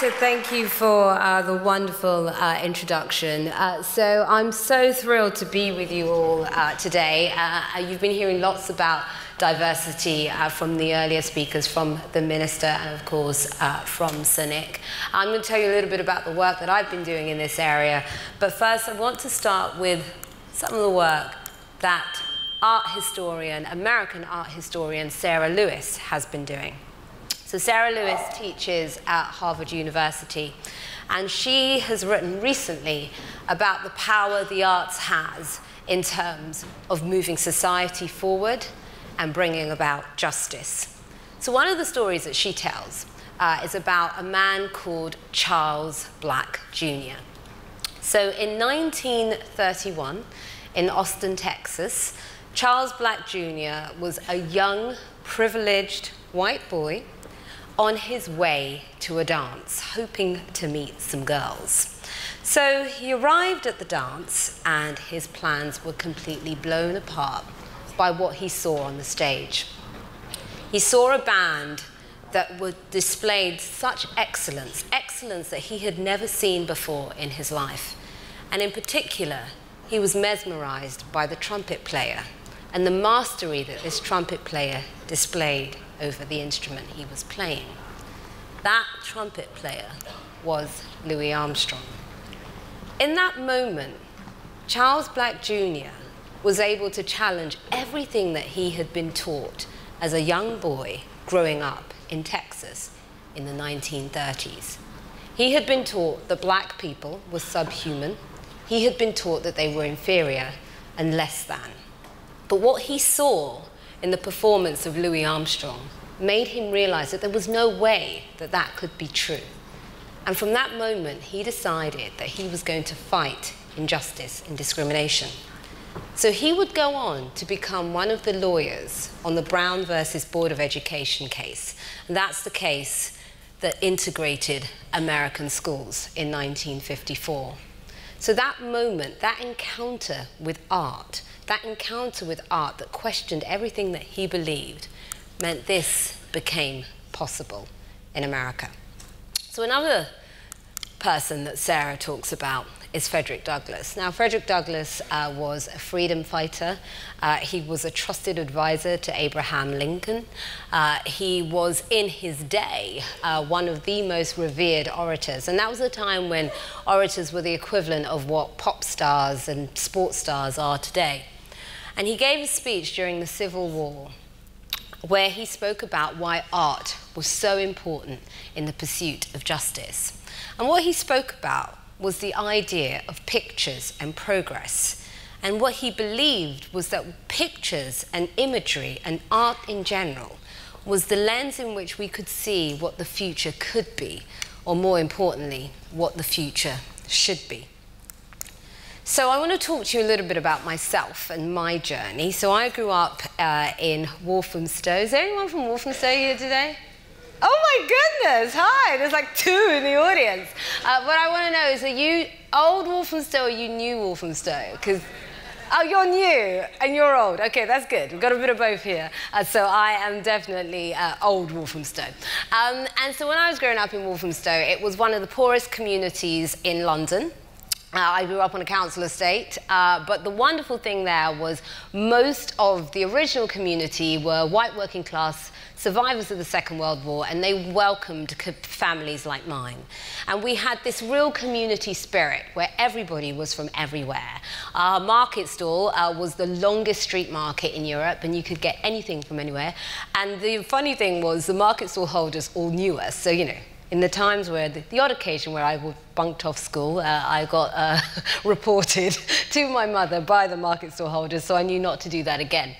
to thank you for the wonderful introduction. So I'm so thrilled to be with you all today. You've been hearing lots about diversity from the earlier speakers, from the Minister and, of course, from Sir Nick. I'm going to tell you a little bit about the work that I've been doing in this area. But first, I want to start with some of the work that art historian, American art historian Sarah Lewis has been doing. So Sarah Lewis teaches at Harvard University, and she has written recently about the power the arts has in terms of moving society forward and bringing about justice. So one of the stories that she tells is about a man called Charles Black Jr. So in 1931, in Austin, Texas, Charles Black Jr. was a young, privileged white boy on his way to a dance, hoping to meet some girls. So he arrived at the dance, and his plans were completely blown apart by what he saw on the stage. He saw a band that displayed such excellence, excellence that he had never seen before in his life. And in particular, he was mesmerized by the trumpet player and the mastery that this trumpet player displayed over the instrument he was playing. That trumpet player was Louis Armstrong. In that moment, Charles Black Jr. was able to challenge everything that he had been taught as a young boy growing up in Texas in the 1930s. He had been taught that black people were subhuman. He had been taught that they were inferior and less than. But what he saw in the performance of Louis Armstrong made him realize that there was no way that that could be true. And from that moment, he decided that he was going to fight injustice and discrimination. So he would go on to become one of the lawyers on the Brown versus Board of Education case. And that's the case that integrated American schools in 1954. So that moment, that encounter with art, that encounter with art that questioned everything that he believed, meant this became possible in America. So another person that Sarah talks about is Frederick Douglass. Now, Frederick Douglass was a freedom fighter. He was a trusted advisor to Abraham Lincoln. He was, in his day, one of the most revered orators. And that was a time when orators were the equivalent of what pop stars and sports stars are today. And he gave a speech during the Civil War where he spoke about why art was so important in the pursuit of justice. And what he spoke about was the idea of pictures and progress. And what he believed was that pictures and imagery and art in general was the lens in which we could see what the future could be, or more importantly, what the future should be. So I want to talk to you a little bit about myself and my journey. So I grew up in Walthamstow. Is there anyone from Walthamstow here today? Oh my goodness, hi, there's like two in the audience. What I want to know is, are you old Walthamstow or you new Walthamstow? Because, oh, you're new and you're old. Okay, that's good. We've got a bit of both here. So I am definitely old Walthamstow. And so when I was growing up in Walthamstow, it was one of the poorest communities in London. I grew up on a council estate, but the wonderful thing there was most of the original community were white working class survivors of the Second World War, and they welcomed families like mine. And we had this real community spirit where everybody was from everywhere. Our market stall was the longest street market in Europe, and you could get anything from anywhere. And the funny thing was, the market stall holders all knew us, so, you know, in the times where the odd occasion where I bunked off school, I got reported to my mother by the market stall holders, so I knew not to do that again.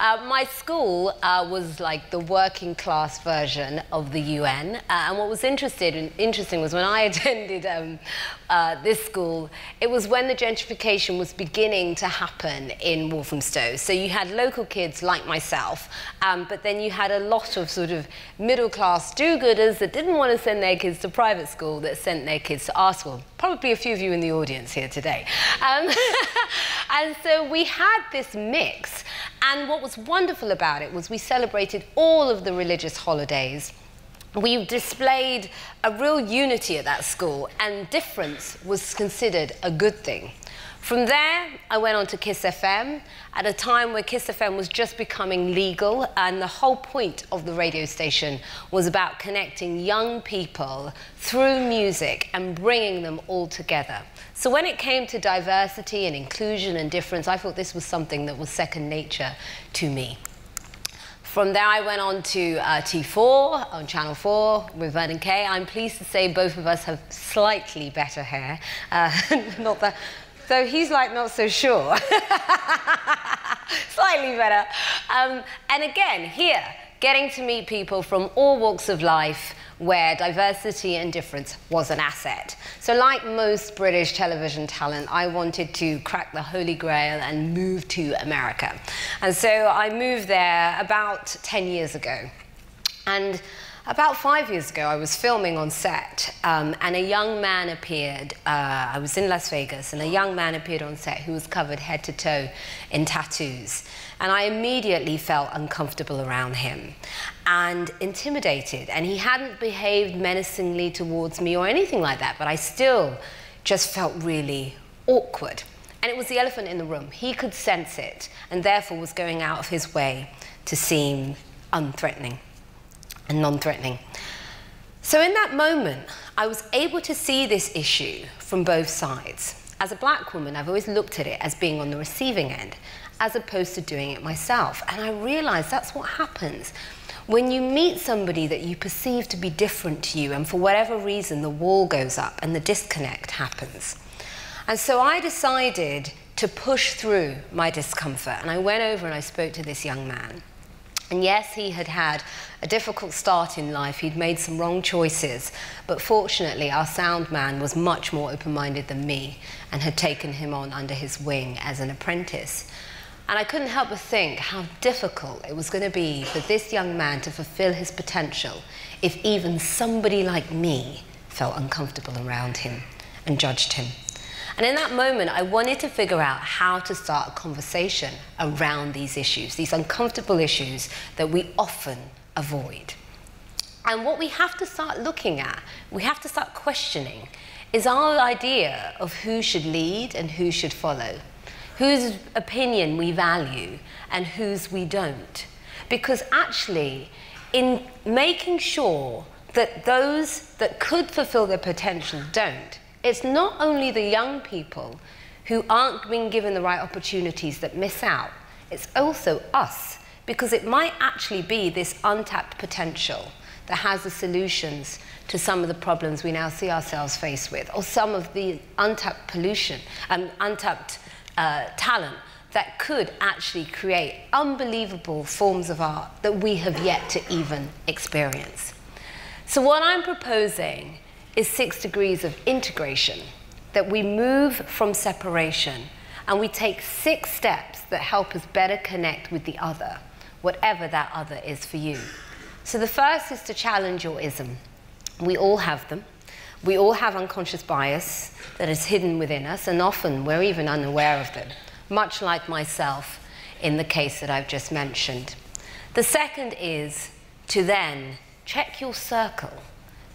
My school was like the working class version of the UN, and what was interesting was when I attended this school, it was when the gentrification was beginning to happen in Walthamstow. So you had local kids like myself, but then you had a lot of sort of middle class do-gooders that didn't want to send their kids to private school, that sent their kids to art school. Probably a few of you in the audience here today. And so we had this mix. And what was wonderful about it was we celebrated all of the religious holidays. we displayed a real unity at that school, and difference was considered a good thing. From there, I went on to Kiss FM, at a time where Kiss FM was just becoming legal, and the whole point of the radio station was about connecting young people through music and bringing them all together. So when it came to diversity and inclusion and difference, I thought this was something that was second nature to me. From there, I went on to T4 on Channel 4 with Vernon Kay. I'm pleased to say both of us have slightly better hair, not that. So he's like not so sure. Slightly better. And again, here, getting to meet people from all walks of life where diversity and difference was an asset. So like most British television talent, I wanted to crack the Holy Grail and move to America. And so I moved there about 10 years ago. And about 5 years ago, I was filming on set, and a young man appeared. I was in Las Vegas, and a young man appeared on set who was covered head to toe in tattoos. And I immediately felt uncomfortable around him and intimidated. And he hadn't behaved menacingly towards me or anything like that, but I still just felt really awkward. And it was the elephant in the room. He could sense it, and therefore was going out of his way to seem unthreatening and non-threatening. So in that moment, I was able to see this issue from both sides. As a black woman, I've always looked at it as being on the receiving end, as opposed to doing it myself. And I realized that's what happens. When you meet somebody that you perceive to be different to you, and for whatever reason, the wall goes up and the disconnect happens. And so I decided to push through my discomfort. And I went over and I spoke to this young man. And yes, he had had a difficult start in life. He'd made some wrong choices. But fortunately, our sound man was much more open-minded than me and had taken him on under his wing as an apprentice. And I couldn't help but think how difficult it was going to be for this young man to fulfill his potential if even somebody like me felt uncomfortable around him and judged him. And in that moment, I wanted to figure out how to start a conversation around these issues, these uncomfortable issues that we often avoid. And what we have to start looking at, we have to start questioning, is our idea of who should lead and who should follow, whose opinion we value and whose we don't. Because actually, in making sure that those that could fulfill their potential don't, it's not only the young people who aren't being given the right opportunities that miss out. It's also us, because it might actually be this untapped potential that has the solutions to some of the problems we now see ourselves faced with, or some of the untapped pollution and untapped talent that could actually create unbelievable forms of art that we have yet to even experience. So what I'm proposing is 6 degrees of integration, that we move from separation and we take 6 steps that help us better connect with the other, whatever that other is for you. So the first is to challenge your ism. We all have them. We all have unconscious bias that is hidden within us, and often we're even unaware of them, much like myself in the case that I've just mentioned. The second is to then check your circle.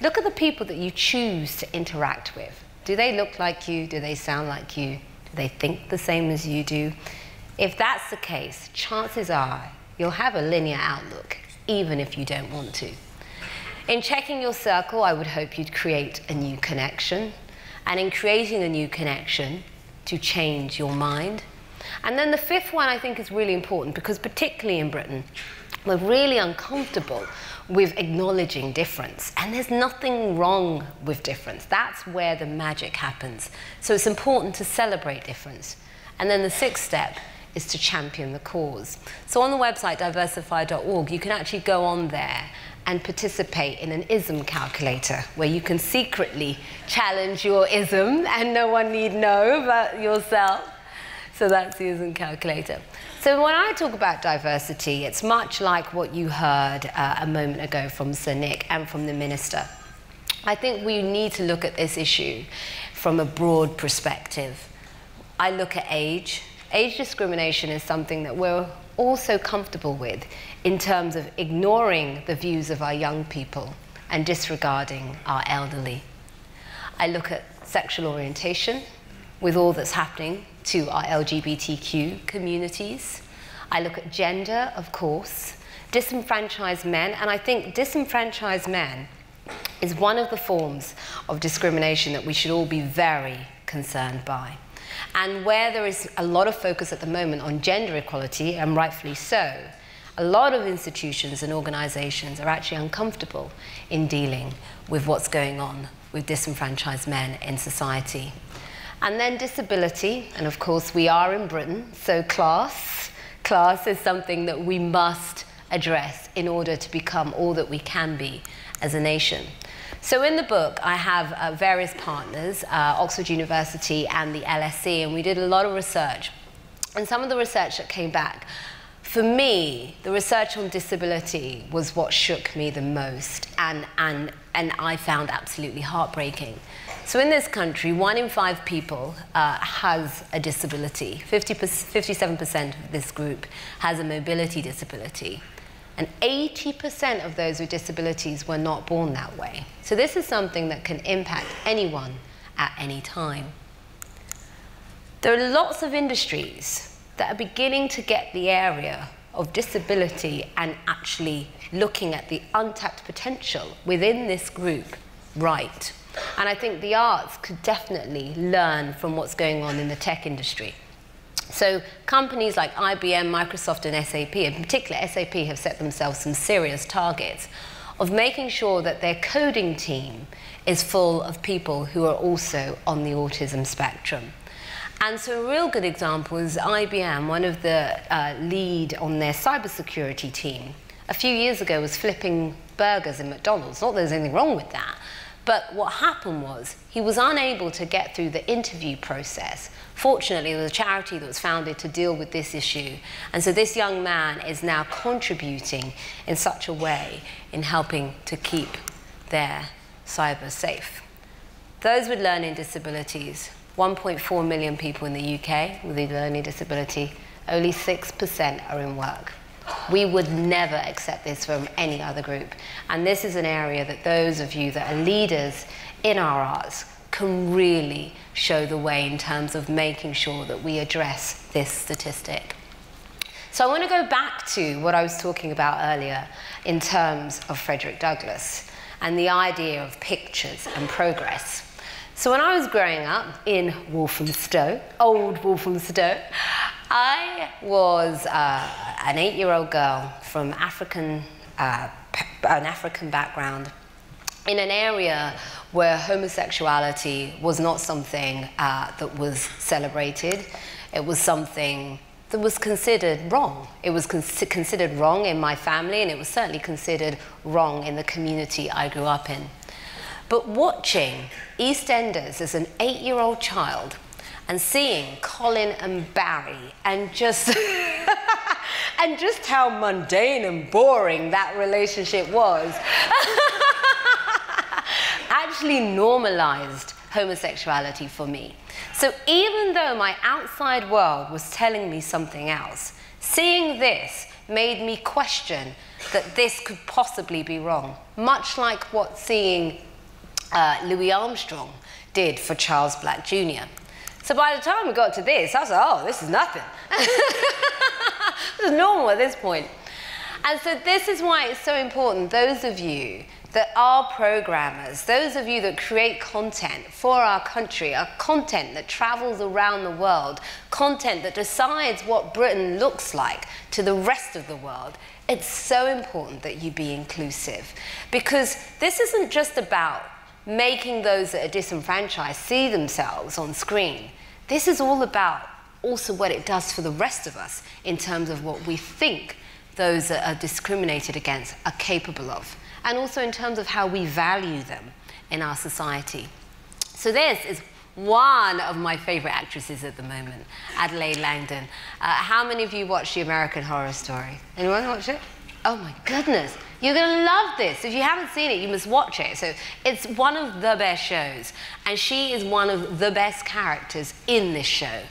Look at the people that you choose to interact with. Do they look like you? Do they sound like you? Do they think the same as you do? If that's the case, chances are you'll have a linear outlook, even if you don't want to. In checking your circle, I would hope you'd create a new connection. And in creating a new connection, to change your mind. And then the fifth one I think is really important, because particularly in Britain, we're really uncomfortable with acknowledging difference. And there's nothing wrong with difference. That's where the magic happens. So it's important to celebrate difference. And then the 6th step is to champion the cause. So on the website, diversify.org, you can actually go on there and participate in an ism calculator, where you can secretly challenge your ism, and no one need know but yourself. So that's the ism calculator. So when I talk about diversity, it's much like what you heard a moment ago from Sir Nick and from the Minister. I think we need to look at this issue from a broad perspective. I look at age. Age discrimination is something that we're all so comfortable with in terms of ignoring the views of our young people and disregarding our elderly. I look at sexual orientation with all that's happening to our LGBTQ communities. I look at gender, of course, disenfranchised men, and I think disenfranchised men is one of the forms of discrimination that we should all be very concerned by. And where there is a lot of focus at the moment on gender equality, and rightfully so, a lot of institutions and organisations are actually uncomfortable in dealing with what's going on with disenfranchised men in society. And then disability, and of course we are in Britain, so class is something that we must address in order to become all that we can be as a nation. So in the book, I have various partners, Oxford University and the LSE, and we did a lot of research. And some of the research that came back, for me, the research on disability was what shook me the most, and I found absolutely heartbreaking. So in this country, 1 in 5 people has a disability. 57% of this group has a mobility disability. And 80% of those with disabilities were not born that way. So this is something that can impact anyone at any time. There are lots of industries that are beginning to get the area of disability and actually looking at the untapped potential within this group right. And I think the arts could definitely learn from what's going on in the tech industry. So companies like IBM, Microsoft and SAP, in particular SAP, have set themselves some serious targets of making sure that their coding team is full of people who are also on the autism spectrum. And so a real good example is IBM, one of the lead on their cybersecurity team, a few years ago was flipping burgers in McDonald's. Not that there's anything wrong with that. But what happened was he was unable to get through the interview process. Fortunately, there was a charity that was founded to deal with this issue. And so this young man is now contributing in such a way in helping to keep their cyber safe. Those with learning disabilities, 1.4 million people in the UK with a learning disability, only 6% are in work. We would never accept this from any other group. And this is an area that those of you that are leaders in our arts can really show the way in terms of making sure that we address this statistic. So I want to go back to what I was talking about earlier in terms of Frederick Douglass and the idea of pictures and progress. So when I was growing up in Walthamstow, old Walthamstow, I was an 8-year-old girl from an African background in an area where homosexuality was not something that was celebrated. It was something that was considered wrong. It was considered wrong in my family, and it was certainly considered wrong in the community I grew up in. But watching EastEnders as an 8-year-old child and seeing Colin and Barry and just and just how mundane and boring that relationship was actually normalized homosexuality for me. So even though my outside world was telling me something else, seeing this made me question that this could possibly be wrong, much like what seeing Louis Armstrong did for Charles Black Jr. So by the time we got to this, I was like, oh, this is nothing. This is normal at this point. And so this is why it's so important, those of you that are programmers, those of you that create content for our country, our content that travels around the world, content that decides what Britain looks like to the rest of the world, it's so important that you be inclusive. Because this isn't just about making those that are disenfranchised see themselves on screen. This is all about also what it does for the rest of us in terms of what we think those that are discriminated against are capable of, and also in terms of how we value them in our society. So this is one of my favourite actresses at the moment, Adelaide Langdon. How many of you watch The American Horror Story? Anyone watch it? Oh my goodness. You're going to love this. If you haven't seen it, you must watch it. So it's one of the best shows, and she is one of the best characters in this show.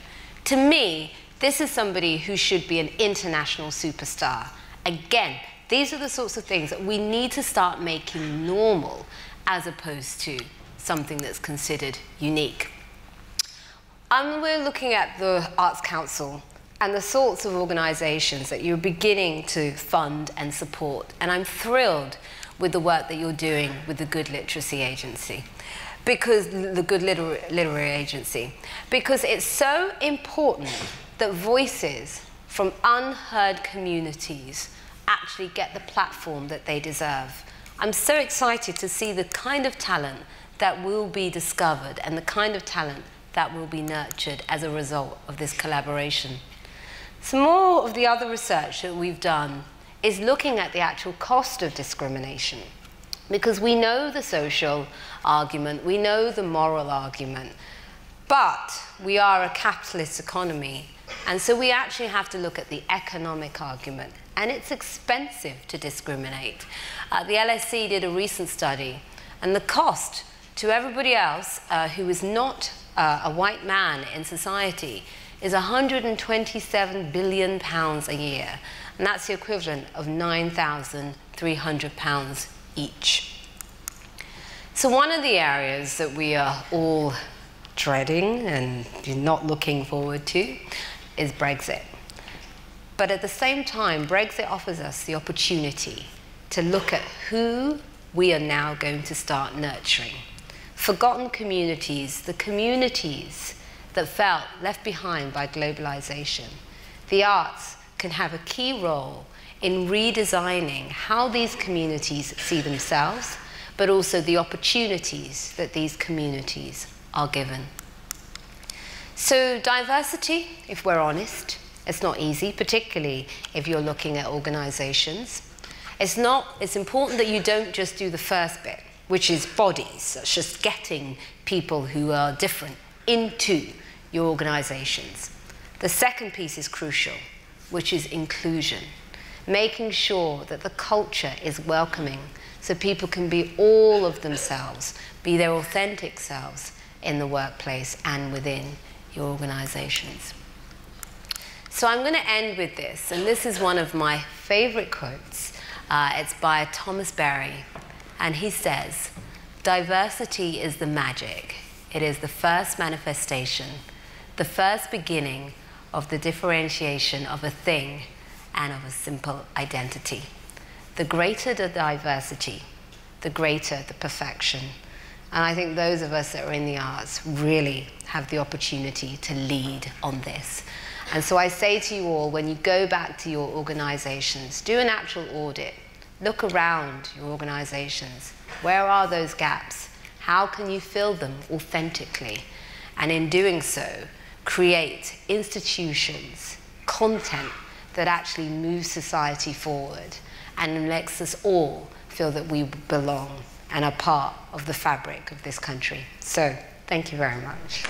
To me, this is somebody who should be an international superstar. Again, These are the sorts of things that we need to start making normal as opposed to something that's considered unique. We're looking at the Arts Council and the sorts of organisations that you're beginning to fund and support. And I'm thrilled with the work that you're doing with the Good Literacy Agency, because the Good Literary Agency, because it's so important that voices from unheard communities actually get the platform that they deserve. I'm so excited to see the kind of talent that will be discovered and the kind of talent that will be nurtured as a result of this collaboration. Some more of the other research that we've done is looking at the actual cost of discrimination, because we know the social argument, we know the moral argument, but we are a capitalist economy, and so we actually have to look at the economic argument, and it's expensive to discriminate. The LSE did a recent study, and the cost to everybody else who is not a white man in society is £127 billion a year, and that's the equivalent of £9,300 each. So one of the areas that we are all dreading and not looking forward to is Brexit. But at the same time, Brexit offers us the opportunity to look at who we are now going to start nurturing. Forgotten communities, the communities that felt left behind by globalization. The arts can have a key role in redesigning how these communities see themselves, but also the opportunities that these communities are given. So diversity, if we're honest, it's not easy, particularly if you're looking at organizations. It's important that you don't just do the first bit, which is bodies. That's just getting people who are different into your organizations. The second piece is crucial, which is inclusion. Making sure that the culture is welcoming so people can be all of themselves, be their authentic selves in the workplace and within your organizations. So I'm going to end with this, and this is one of my favorite quotes. It's by Thomas Berry, and he says, "Diversity is the magic. It is the first manifestation, the first beginning of the differentiation of a thing and of a simple identity. The greater the diversity, the greater the perfection." And I think those of us that are in the arts really have the opportunity to lead on this. And so I say to you all, when you go back to your organizations, do an actual audit. Look around your organizations. Where are those gaps? How can you fill them authentically? And in doing so, create institutions, content, that actually moves society forward and makes us all feel that we belong and are part of the fabric of this country. So, thank you very much.